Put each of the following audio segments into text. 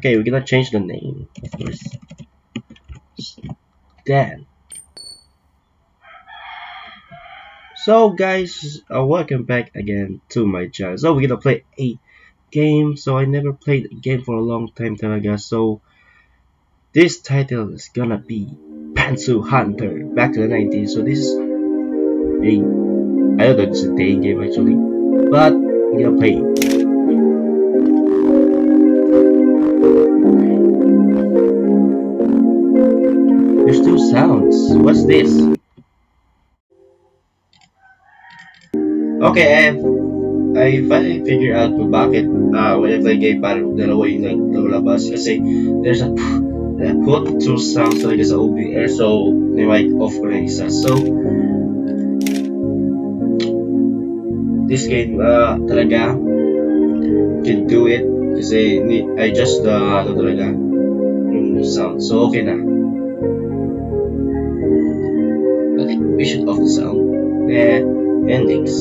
Okay, we're gonna change the name, of course. Stan. So guys, welcome back again to my channel. So we're gonna play a game. So I never played a game for a long time ago. So this title is gonna be Pantsu Hunter: Back to the 90's. So this is I don't know, it's a day game actually, but we're gonna play it. There's two sounds. What's this? Okay, I finally figured out kung bakit when I play game parang dalawa yung naglalabas kasi there's a put two sounds talaga sa OBR, so may mic off ko na isa. So this game talaga can do it kasi I just talaga yung sound, so okay na. We should off the sound. Endings.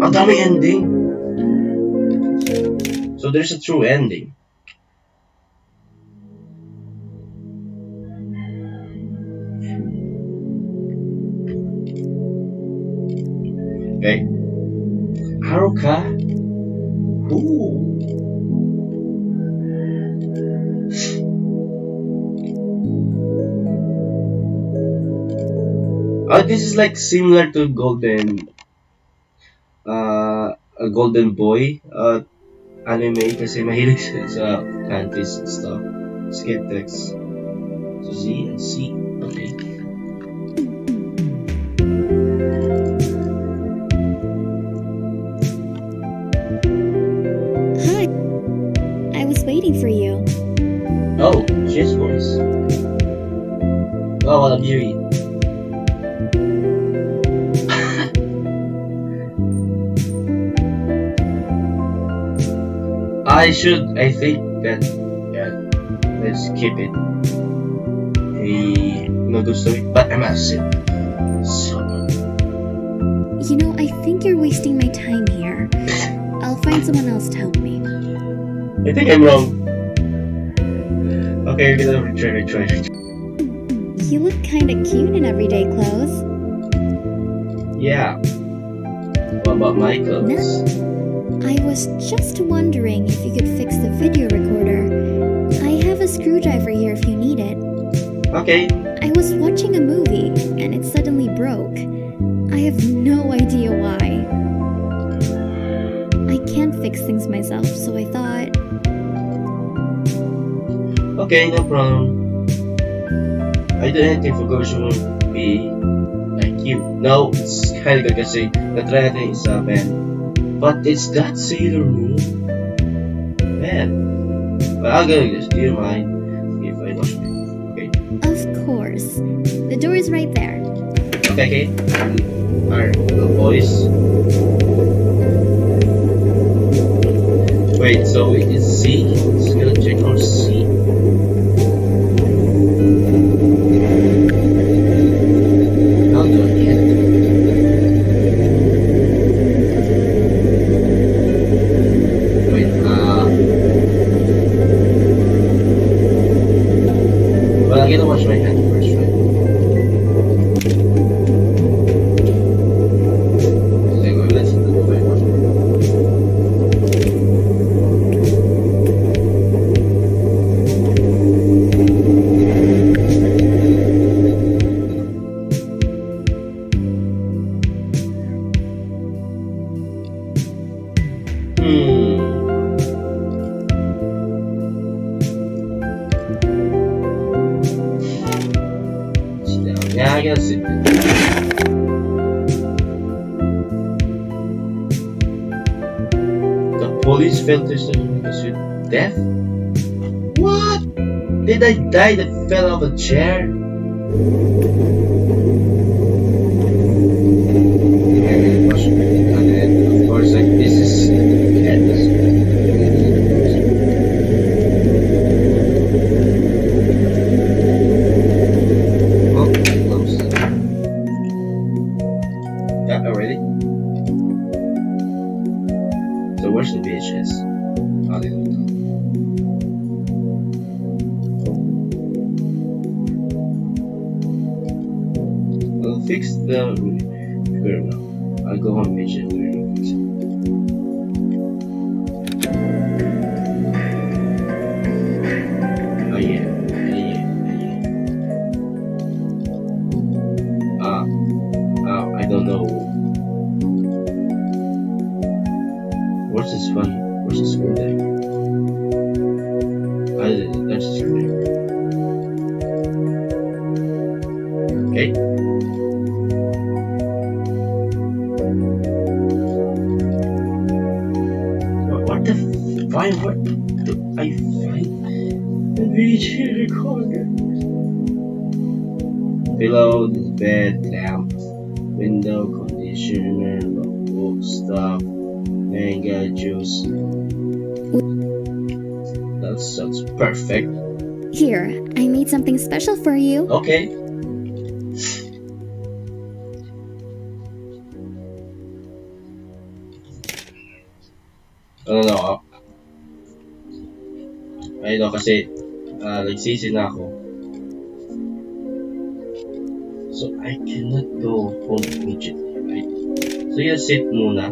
Ang dami ending! So there's a true ending. Okay. Haruka? Ooh. Oh, this is like similar to Golden Boy anime kasi mahilig siya sa fantasy and stuff. Let's get text. So Z and C. Okay. Hi. I was waiting for you. Oh, she's voice. Oh, what a beauty. I think that, yeah, let's keep it. No good story, but I'm not sick. So. You know, I think you're wasting my time here. I'll find someone else to help me. I think I'm wrong. Okay, we're gonna retry. You look kinda cute in everyday clothes. Yeah. What about my clothes? No. I was just wondering if you could fix the video recorder. I have a screwdriver here if you need it. Okay. I was watching a movie and it suddenly broke. I have no idea why. I can't fix things myself, so I thought... Okay, no problem. I didn't think Fukushima would be like you. No, it's kinda good kasi natrya natin isa, man. But it's that Sailor Moon, man. But I'll go this. Do you mind if I watch it? Okay. Of course. The door is right there. Okay. Alright. The voice. Wait. So it is C. Let's go check on C. I'll do it again. Police filters because you deaf? What? Did I die that fell off a chair? And of course, like this is the bitches. I don't know. fix them. Fair enough. I'll go on patient. I don't know. What's this one? What's this one there? That's just one. Okay. What the f? Why? What did I find? The VG recorder. Pillow, this bed, lamp. Window conditioner, book stuff, manga juice. That sounds perfect. Here, I made something special for you. Okay. Ano na ako? Ayun kasi nagsisi na ako. So I cannot go home immediately, right? So you sit muna.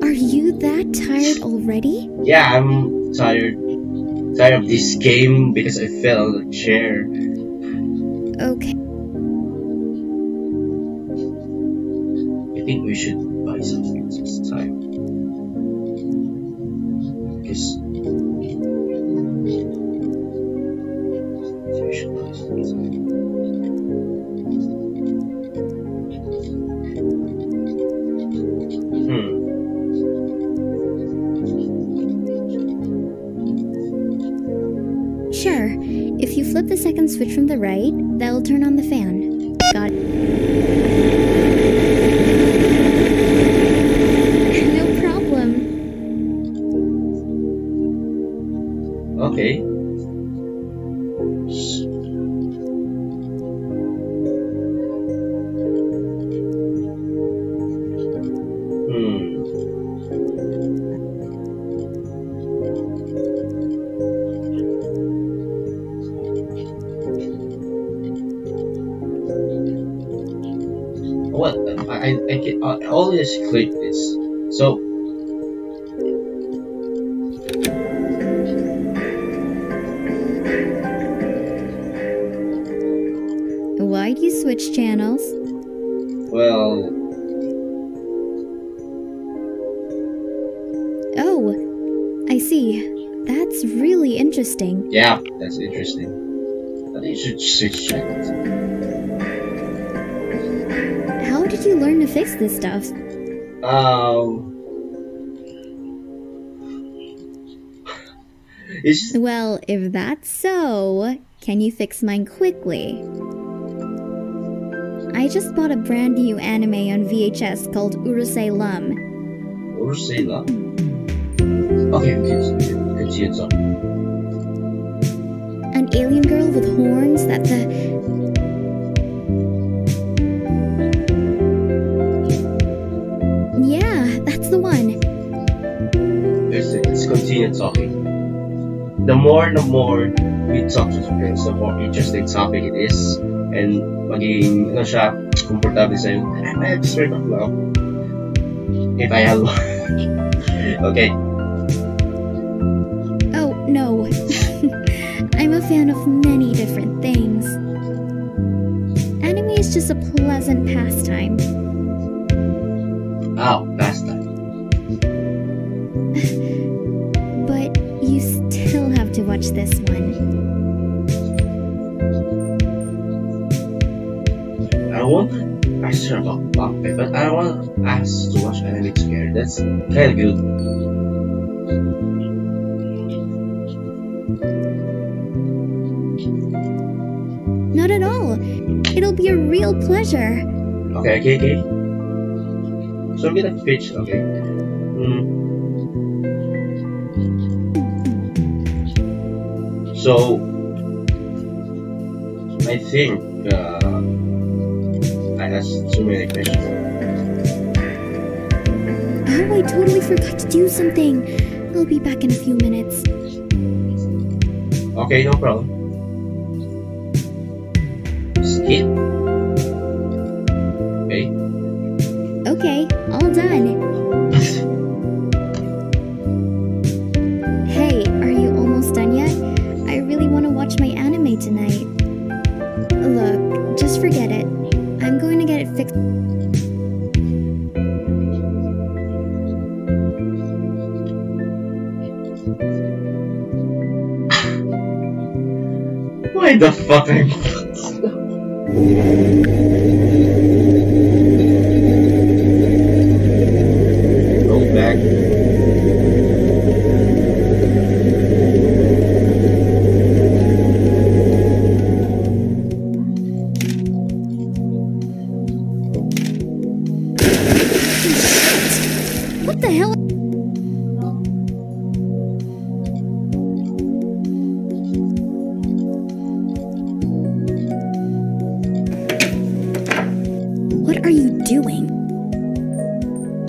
Are you that tired already? Yeah, I'm tired. Tired of this game because I fell on the chair. Okay. I think we should buy something this time. Because sure, if you flip the second switch from the right, that'll turn on the fan. Got it. No problem. Okay. What? I can always click this. So why do you switch channels? Well, oh, I see. That's really interesting. Yeah, that's interesting. I think you should switch channels. How did you learn to fix this stuff? Well, if that's so, can you fix mine quickly? I just bought a brand new anime on VHS called Urusei Lum. Urusei Lum? Okay, let's see it. An alien girl with horns that the... Continue talking. The more we talk to friends, the more interesting topic it is, and maging ano siya comfortable sa iyo. I have straight up now. If I have, okay. Oh no, I'm a fan of many different things. Anime is just a pleasant pastime. Oh, pastime. Watch this one. I want to ask her about Bumpy, but I want to ask to watch anime together. That's kind of good. Not at all. It'll be a real pleasure. Okay. So I'm gonna pitch. Okay. So I think I asked too many questions. Oh, I totally forgot to do something. I'll be back in a few minutes. Okay, no problem. bumping. Go back. What the hell?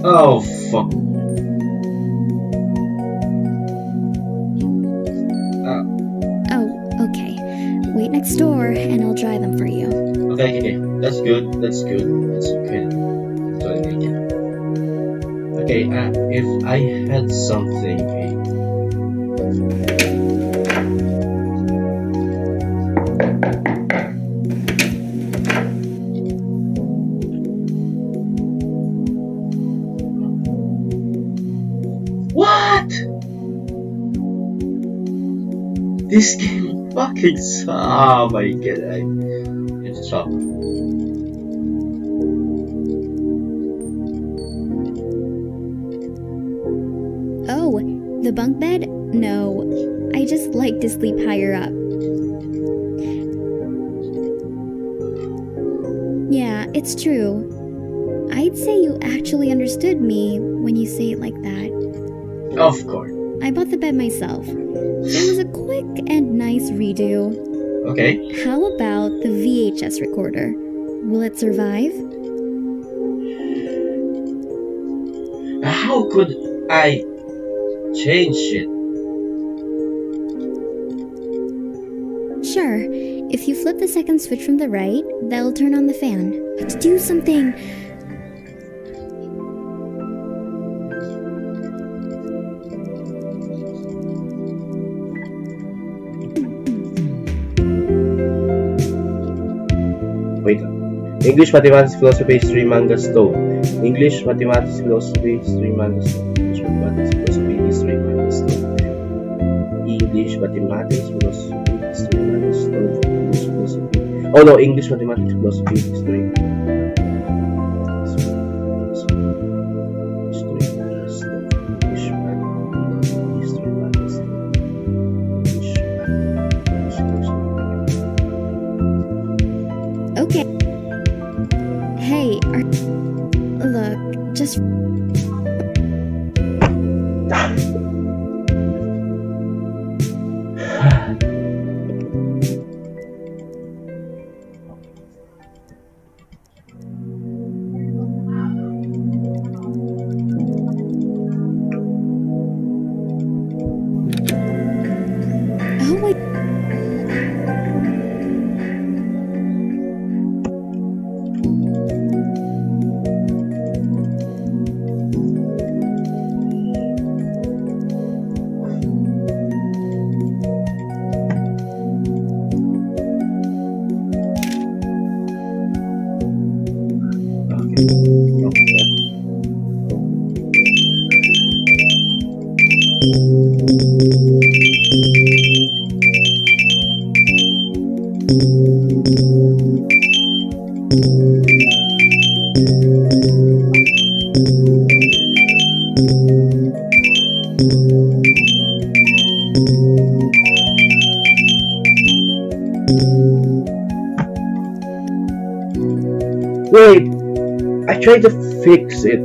Oh, fuck. Oh, okay. Wait next door, and I'll dry them for you. Okay, that's good, that's good. That's okay. That's what I think. Okay, if I had something... This game fucking sucks. Oh my god, it's tough. Oh, the bunk bed? No, I just like to sleep higher up. Yeah, it's true. I'd say you actually understood me when you say it like that. Of course. I bought the bed myself. It was a quick and nice redo. Okay. How about the VHS recorder? Will it survive? How could I change it? Sure. If you flip the second switch from the right, that'll turn on the fan. Let's do something. English Mathematics Philosophy History Manga Stone. English Mathematics Philosophy History Manga Stone. English Mathematics Philosophy History Manga Stone. English Mathematics Philosophy History Manga Stone. English Philosophy. Oh no, English Mathematics Philosophy History. Try to fix it.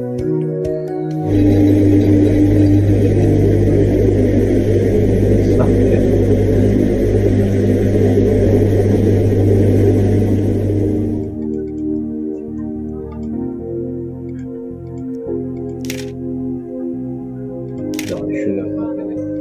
Stop it. No, I should have done it.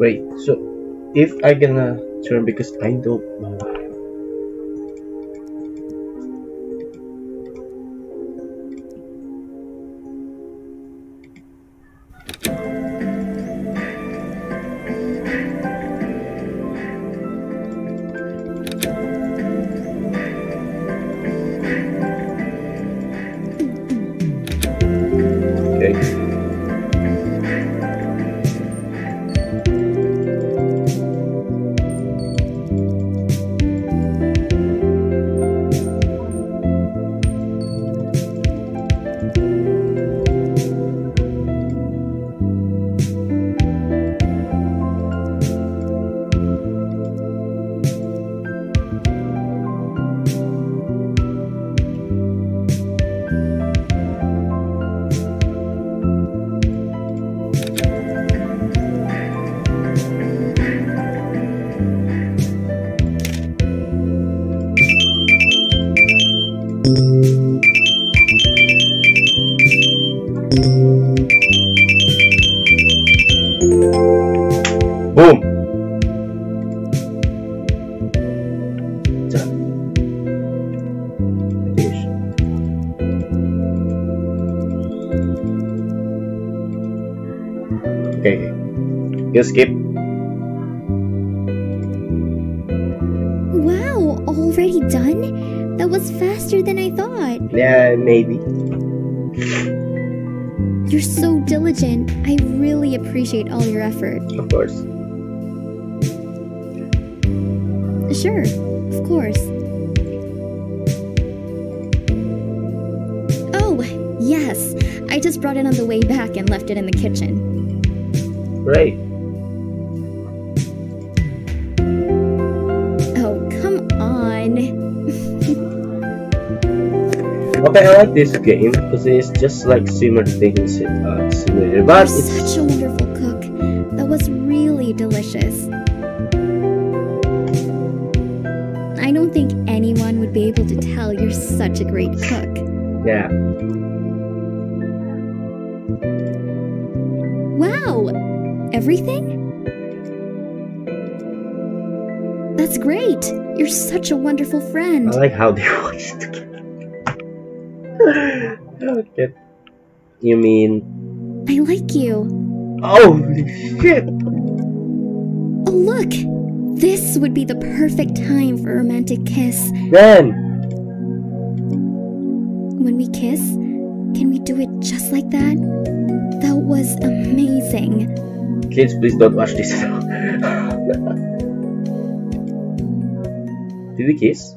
Wait, so if I gonna turn, because I don't know. Skip. Wow, already done? That was faster than I thought. Yeah, maybe. You're so diligent. I really appreciate all your effort. Of course. Sure, of course. Oh, yes. I just brought it on the way back and left it in the kitchen. Great. Okay, I like this game because it's just like similar things, similar, but it's such a wonderful cook. That was really delicious. I don't think anyone would be able to tell you're such a great cook. Yeah. Wow! Everything? That's great! You're such a wonderful friend. I like how they watch the game. Okay. You mean I like you. Holy shit! Oh look! This would be the perfect time for a romantic kiss. Then when we kiss, can we do it just like that? That was amazing. Kids, please don't watch this. Did we kiss?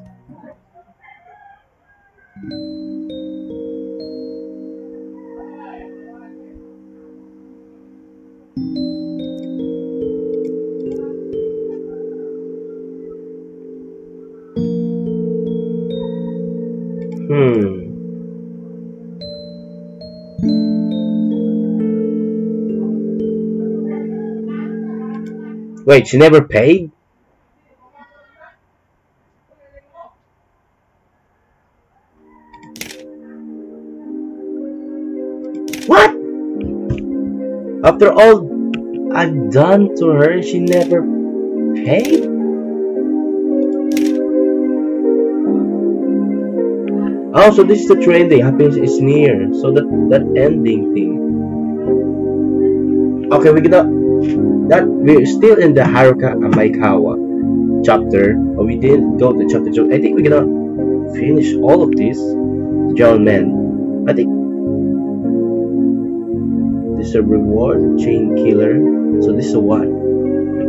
Wait, she never paid? What? After all I've done to her, she never paid? Oh, so this is the train that happens is near. So that ending thing. Okay, we get up. That we're still in the Haruka Amaikawa chapter, but we didn't go to chapter 2. I think we're gonna finish all of this. John Man, I think this is a reward, chain killer. So this is what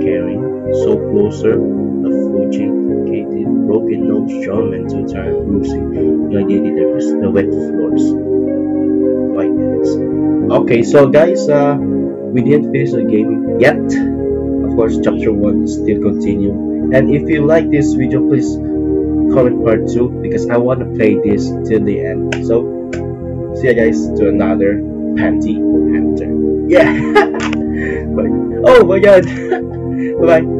carrying so closer the Fuji located broken nose John Man 2 times bruising the idea there is the wet floors. Like this. Okay, so guys, we didn't finish the game yet. Of course, chapter 1 still continue. And if you like this video, please comment part 2 because I want to play this till the end. So, see you guys to another Pantsu Hunter. Yeah! Oh my god! Bye bye.